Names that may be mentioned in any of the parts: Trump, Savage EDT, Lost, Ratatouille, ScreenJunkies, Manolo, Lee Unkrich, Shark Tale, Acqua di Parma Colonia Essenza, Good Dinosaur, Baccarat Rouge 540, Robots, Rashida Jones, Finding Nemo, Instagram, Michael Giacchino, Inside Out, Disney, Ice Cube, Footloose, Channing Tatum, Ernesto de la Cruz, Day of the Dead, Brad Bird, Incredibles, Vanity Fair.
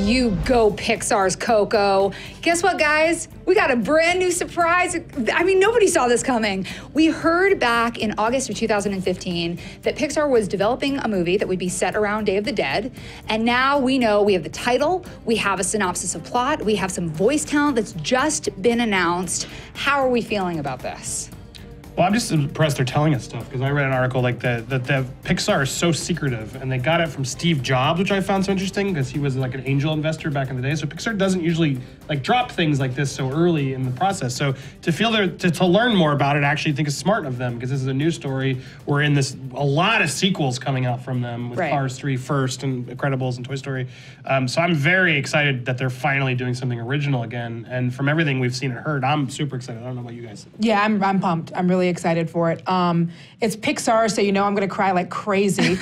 You go, Pixar's Coco. Guess what, guys? We got a brand new surprise. I mean, nobody saw this coming. We heard back in August of 2015 that Pixar was developing a movie that would be set around Day of the Dead. And now we know we have the title, we have a synopsis of plot, we have some voice talent that's just been announced. How are we feeling about this? Well, I'm just impressed they're telling us stuff, because I read an article like that the Pixar is so secretive, and they got it from Steve Jobs, which I found so interesting because he was like an angel investor back in the day. So Pixar doesn't usually like drop things like this so early in the process. So to feel there, to learn more about it, I actually think is smart of them, because this is a new story. We're in this, a lot of sequels coming out from them with Cars 3 first and Incredibles and Toy Story. So I'm very excited that they're finally doing something original again. And from everything we've seen and heard, I'm super excited. I don't know about you guys. Yeah, I'm pumped. I'm really excited for it. It's Pixar, so you know I'm gonna cry like crazy.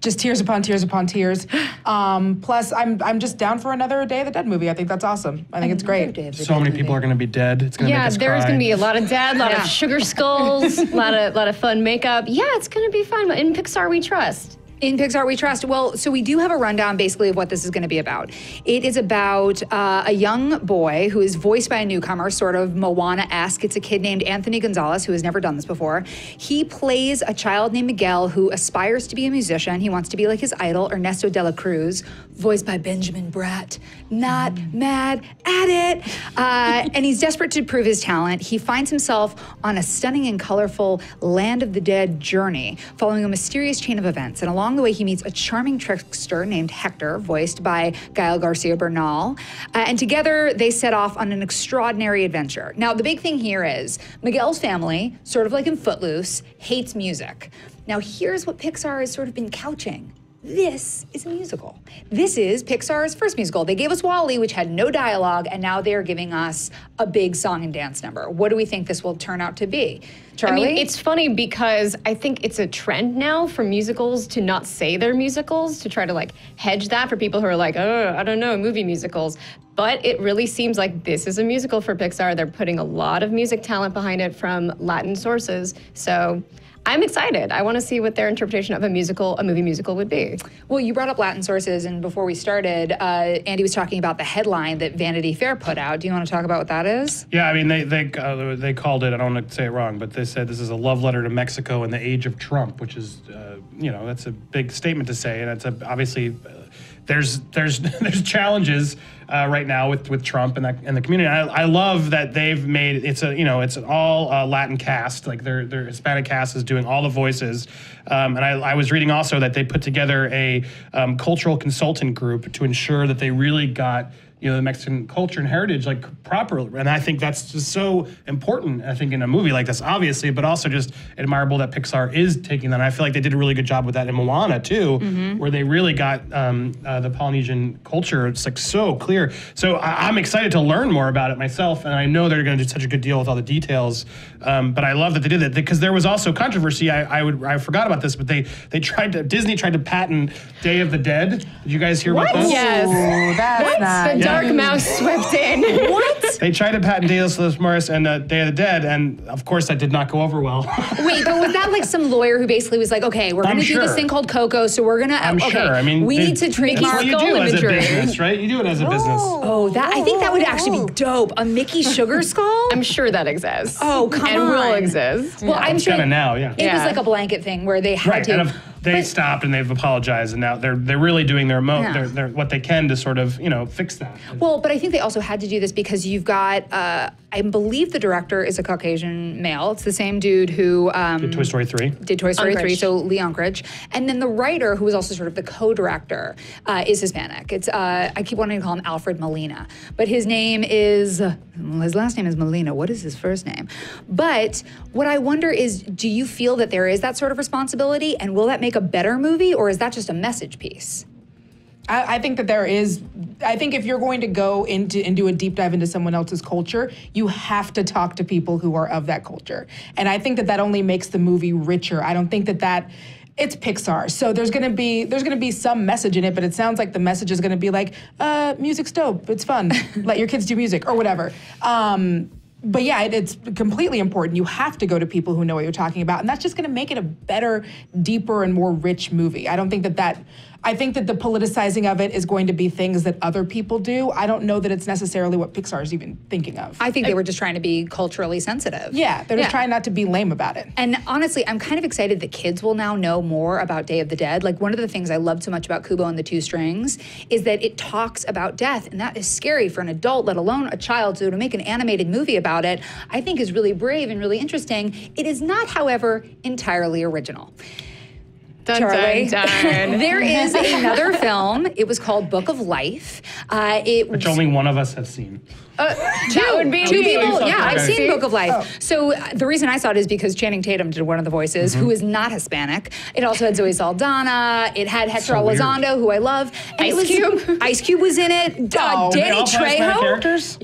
Just tears upon tears upon tears. Plus, I'm just down for another Day of the Dead movie. I think that's awesome. I think it's great. So many people are gonna be dead. It's gonna make us cry. Yeah, there's gonna be a lot of dead, a lot of sugar skulls, a lot of fun makeup. Yeah, it's gonna be fun. In Pixar, we trust. In Pixar we trust. Well, so we do have a rundown basically of what this is going to be about. It is about a young boy who is voiced by a newcomer, sort of Moana-esque. It's a kid named Anthony Gonzalez who has never done this before. He plays a child named Miguel who aspires to be a musician. He wants to be like his idol, Ernesto de la Cruz, voiced by Benjamin Bratt. Not mad at it. And he's desperate to prove his talent. He finds himself on a stunning and colorful Land of the Dead journey, following a mysterious chain of events. And along the way, he meets a charming trickster named Hector, voiced by Gael Garcia Bernal. And together, they set off on an extraordinary adventure. Now, the big thing here is Miguel's family, sort of like in Footloose, hates music. Now, here's what Pixar has sort of been couching. This is a musical. This is Pixar's first musical. They gave us Wall-E, which had no dialogue, and now they are giving us a big song and dance number. What do we think this will turn out to be? Charlie? I mean, it's funny because I think it's a trend now for musicals to not say they're musicals, to try to like hedge that for people who are like, oh, I don't know, movie musicals. But it really seems like this is a musical for Pixar. They're putting a lot of music talent behind it from Latin sources, so I'm excited. I want to see what their interpretation of a musical, a movie musical, would be. Well, you brought up Latin sources, and before we started, Andy was talking about the headline that Vanity Fair put out. Do you want to talk about what that is? Yeah, I mean, they called it, I don't want to say it wrong, but they said this is a love letter to Mexico in the age of Trump, which is, you know, that's a big statement to say, and it's a, obviously, there's challenges right now with Trump and the community. I love that they've made it's an all Latin cast, like their Hispanic cast is doing all the voices, and I was reading also that they put together a cultural consultant group to ensure that they really got, you know, the Mexican culture and heritage like properly. And I think that's just so important, I think, in a movie like this, obviously, but also just admirable that Pixar is taking that. And I feel like they did a really good job with that in Moana too, where they really got the Polynesian culture. It's like so clear. So I'm excited to learn more about it myself. And I know they're gonna do such a good deal with all the details, but I love that they did that, because there was also controversy. I forgot about this, but Disney tried to patent Day of the Dead. Did you guys hear about this? Yes. Ooh, that's Dark Mouse swept in. What? They tried to patent Day of the Morris and Day of the Dead, and of course that did not go over well. Wait, but was that like some lawyer who basically was like, okay, we're going to do this thing called Coco, so we're going to, I mean, we need to trademark skull imagery. That's what you do as a business, right? You do it as a business. Oh, that, I think that would actually be dope. A Mickey sugar skull? I'm sure that exists. Oh, come on. And will exist. Well, yeah. I'm sure now, yeah. It was like a blanket thing where they had to. They stopped and they've apologized, and now they're really doing their what they can to sort of, you know, fix that. Well, but I think they also had to do this because you've got, I believe the director is a Caucasian male. It's the same dude who did Toy Story 3. Did Toy Story 3, so Lee Unkrich. And then the writer, who is also sort of the co-director, is Hispanic. It's I keep wanting to call him Alfred Molina, but his name is, his last name is Molina. What is his first name? But what I wonder is, do you feel that there is that sort of responsibility, and will that make a better movie, or is that just a message piece? I think that there is, I think if you're going to go into and do a deep dive into someone else's culture, you have to talk to people who are of that culture. And I think that that only makes the movie richer. I don't think that it's Pixar, so there's gonna be some message in it, but it sounds like the message is gonna be like, music's dope, it's fun, let your kids do music, or whatever. But yeah, it's completely important. You have to go to people who know what you're talking about, and that's just gonna make it a better, deeper, and more rich movie. I don't think that I think that the politicizing of it is going to be things that other people do. I don't know that it's necessarily what Pixar is even thinking of. I think they were just trying to be culturally sensitive. Yeah, they're just trying not to be lame about it. And honestly, I'm kind of excited that kids will now know more about Day of the Dead. Like, one of the things I loved so much about Kubo and the Two Strings is that it talks about death, and that is scary for an adult, let alone a child. So to make an animated movie about it, I think is really brave and really interesting. It is not, however, entirely original. Dun, Charlie, dun, dun. There is another film. It was called Book of Life. Which only one of us have seen. Two people. Yeah, I've seen Book of Life. Oh. So the reason I saw it is because Channing Tatum did one of the voices, who is not Hispanic. It also had Zoe Saldana. It had Hector Elizondo, who I love. And Ice Cube. Ice Cube was in it. Danny Trejo. Yeah. What about this?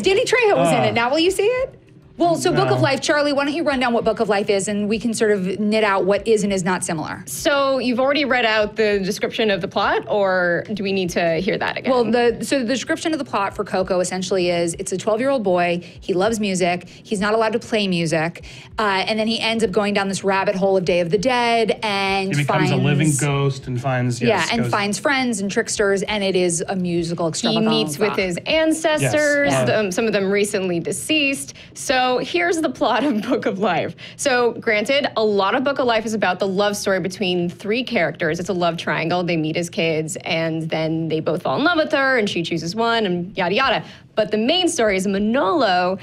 Danny Trejo was in it. Now will you see it? Well, so Book of Life, Charlie, why don't you run down what Book of Life is, and we can sort of knit out what is and is not similar. So you've already read out the description of the plot, or do we need to hear that again? Well, so the description of the plot for Coco essentially is, it's a 12-year-old boy, he loves music, he's not allowed to play music, and then he ends up going down this rabbit hole of Day of the Dead, and he becomes a living ghost and finds, finds friends and tricksters, and it is a musical extravaganza. He meets with his ancestors, some of them recently deceased, so here's the plot of Book of Life. So granted, a lot of Book of Life is about the love story between three characters. It's a love triangle. They meet as kids, and then they both fall in love with her, and she chooses one, and yada, yada. But the main story is Manolo.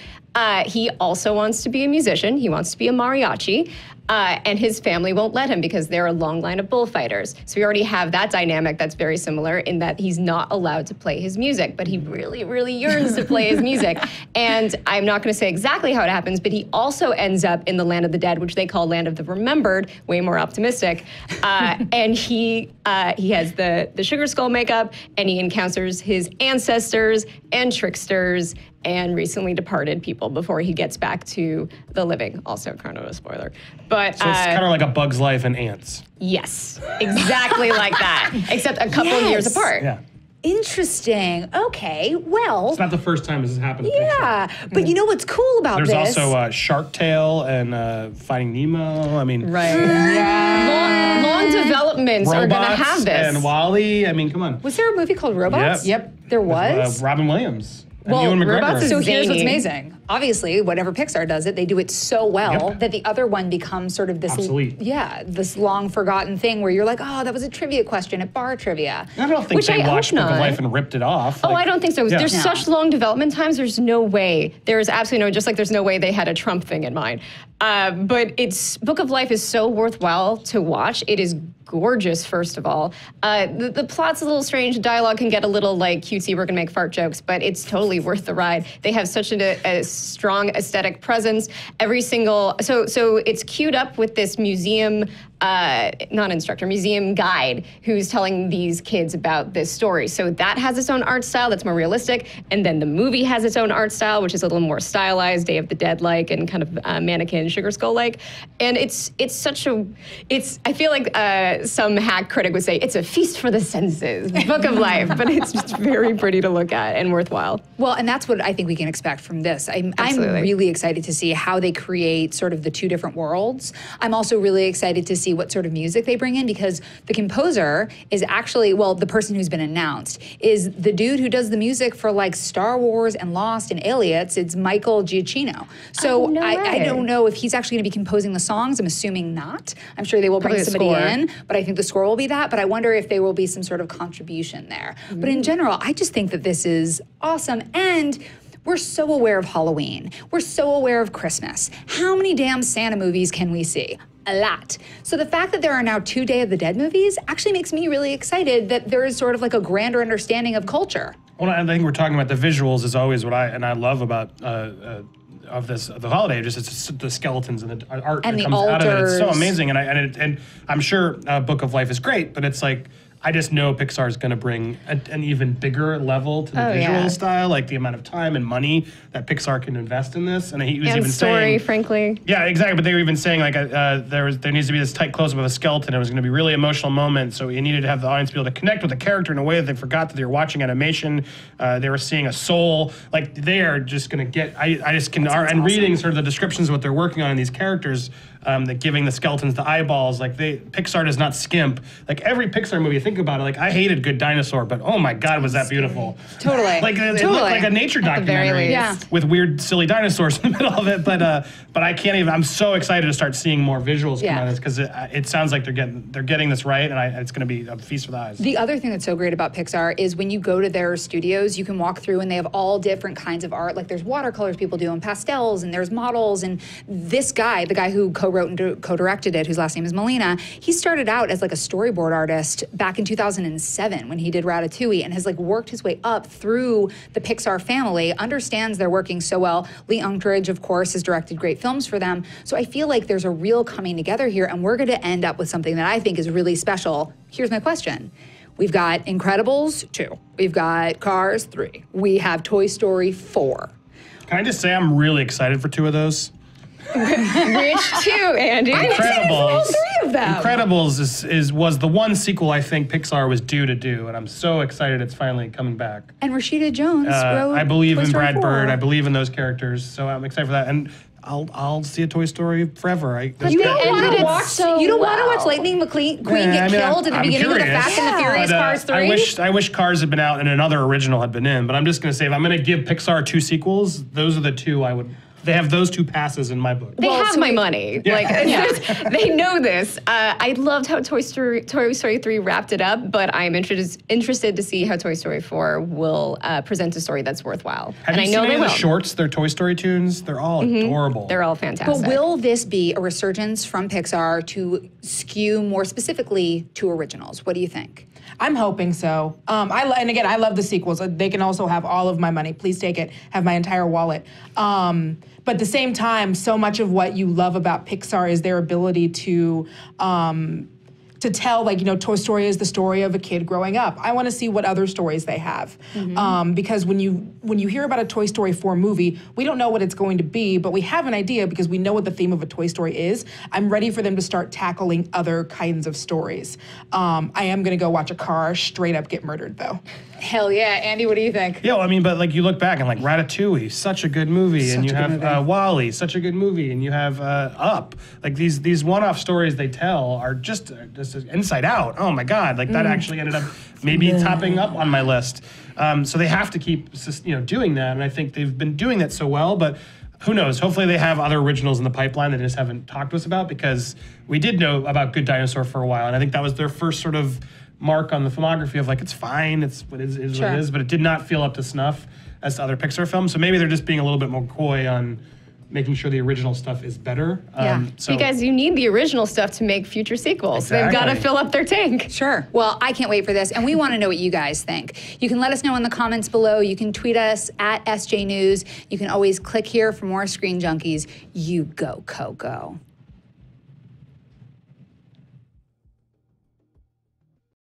He also wants to be a musician. He wants to be a mariachi. And his family won't let him because they're a long line of bullfighters. So we already have that dynamic that's very similar in that he's not allowed to play his music, but he really, really yearns to play his music. And I'm not going to say exactly how it happens, but he also ends up in the Land of the Dead, which they call Land of the Remembered, way more optimistic. And he has the sugar skull makeup, and he encounters his ancestors and tricksters and recently departed people before he gets back to the living. Also kind of a spoiler. But, so it's kind of like a Bug's Life and Ants. Yes, exactly like that, except a couple of years apart. Yeah. Interesting. Okay, well. It's not the first time this has happened. Yeah, but you know what's cool about this? There's also Shark Tale and Finding Nemo. I mean, long developments are going to have this. And Wall-E, I mean, come on. Was there a movie called Robots? Yep. There was? Robin Williams. Well, Robots is so zany. Here's what's amazing. Obviously, whenever Pixar does it, they do it so well that the other one becomes sort of this, this long-forgotten thing where you're like, oh, that was a trivia question at bar trivia. I don't think they watched Book of Life and ripped it off. Oh, I don't think so. Yeah. There's such long development times, there's no way. There is absolutely no, just like there's no way they had a Trump thing in mind. But it's, Book of Life is so worthwhile to watch. It is gorgeous, first of all. The plot's a little strange. Dialogue can get a little like cutesy, we're gonna make fart jokes, but it's totally worth the ride. They have such a strong aesthetic presence. Every single, so it's queued up with this museum, not instructor, museum guide who's telling these kids about this story. So that has its own art style that's more realistic. And then the movie has its own art style, which is a little more stylized, Day of the Dead-like and kind of mannequin, sugar skull-like. And it's such a, I feel like some hack critic would say, it's a feast for the senses, Book of Life. But it's just very pretty to look at and worthwhile. Well, and that's what I think we can expect from this. I'm really excited to see how they create sort of the two different worlds. I'm also really excited to see what sort of music they bring in, because the composer is actually, well, the person who's been announced is the dude who does the music for like Star Wars and Lost and Alias. It's Michael Giacchino. So I don't know if he's actually going to be composing the songs. I'm assuming not. I'm sure they will bring somebody in, but I think the score will be that. But I wonder if there will be some sort of contribution there. But in general, I just think that this is awesome. And we're so aware of Halloween. We're so aware of Christmas. How many damn Santa movies can we see? A lot. So the fact that there are now two Day of the Dead movies actually makes me really excited that there is sort of like a grander understanding of culture. Well, I think we're talking about the visuals is always what I love about the holiday. Just it's the skeletons and the art and that comes out of it. It's so amazing, and I'm sure Book of Life is great, but it's like, I just know Pixar is going to bring an even bigger level to the visual style, like the amount of time and money that Pixar can invest in this. And he was even saying, frankly. Yeah, exactly. But they were even saying like there needs to be this tight close-up of a skeleton. It was going to be a really emotional moment, so you needed to have the audience be able to connect with the character in a way that they forgot that they were watching animation. They were seeing a soul. Like they are just going to get. I just can. And reading sort of the descriptions of what they're working on in these characters. that giving the skeletons the eyeballs, like Pixar does not skimp. Like every Pixar movie, think about it. Like I hated Good Dinosaur, but oh my God, was that beautiful? Totally. Like it looked like a nature documentary with weird, silly dinosaurs in the middle of it. But I can't even. I'm so excited to start seeing more visuals come out of this because it sounds like they're getting this right, and it's going to be a feast for the eyes. The other thing that's so great about Pixar is when you go to their studios, you can walk through and they have all different kinds of art. Like there's watercolors people do and pastels, and there's models. And this guy, the guy who co-wrote and co-directed it, whose last name is Molina, he started out as like a storyboard artist back in 2007 when he did Ratatouille, and has like worked his way up through the Pixar family, understands their working so well. Lee Unkrich, of course, has directed great films for them. So I feel like there's a real coming together here, and we're going to end up with something that I think is really special. Here's my question. We've got Incredibles 2. We've got Cars 3. We have Toy Story 4. Can I just say I'm really excited for 2 of those? Which 2, Andy? Incredibles. Three of them. Incredibles was the one sequel I think Pixar was due to do, and I'm so excited it's finally coming back. And Rashida Jones wrote I believe in Brad Bird. I believe in those characters, so I'm excited for that. And I'll see a Toy Story forever. You don't want to watch Lightning McQueen get killed at the beginning of the Fast and the Furious Cars 3. I wish Cars had been out and another original had been in, but I'm just going to say if I'm going to give Pixar 2 sequels, those are the 2 I would. They have those 2 passes in my book. They have my money. Yeah. Like they know this. I loved how Toy Story 3 wrapped it up, but I'm interested to see how Toy Story 4 will present a story that's worthwhile. Have you seen any of the shorts? Their Toy Story tunes. They're all adorable. They're all fantastic. But will this be a resurgence from Pixar to skew more specifically to originals? What do you think? I'm hoping so. And again, I love the sequels. They can also have all of my money. Please take it. Have my entire wallet. But at the same time, so much of what you love about Pixar is their ability to tell, like, you know, Toy Story is the story of a kid growing up. I want to see what other stories they have. Because when you hear about a Toy Story 4 movie, we don't know what it's going to be, but we have an idea because we know what the theme of a Toy Story is. I'm ready for them to start tackling other kinds of stories. I am going to go watch a car straight up get murdered, though. Hell yeah. Andy, what do you think? Yeah, well, I mean, but like you look back and like Ratatouille, such a good movie. And you have Wall-E, such a good movie. And you have Up. Like these one-off stories they tell are just Inside Out. Oh my God. Like that actually ended up maybe topping up on my list. So they have to keep doing that. And I think they've been doing that so well, but who knows? Hopefully they have other originals in the pipeline that they just haven't talked to us about, because we did know about Good Dinosaur for a while. And I think that was their first sort of mark on the filmography of like, it's fine, it is what it is, but it did not feel up to snuff as to other Pixar films. So maybe they're just being a little bit more coy on making sure the original stuff is better. So because you need the original stuff to make future sequels. Exactly. They've got to fill up their tank. Sure. Well, I can't wait for this, and we want to know what you guys think. You can let us know in the comments below. You can tweet us at SJ News. You can always click here for more Screen Junkies. You go, Coco.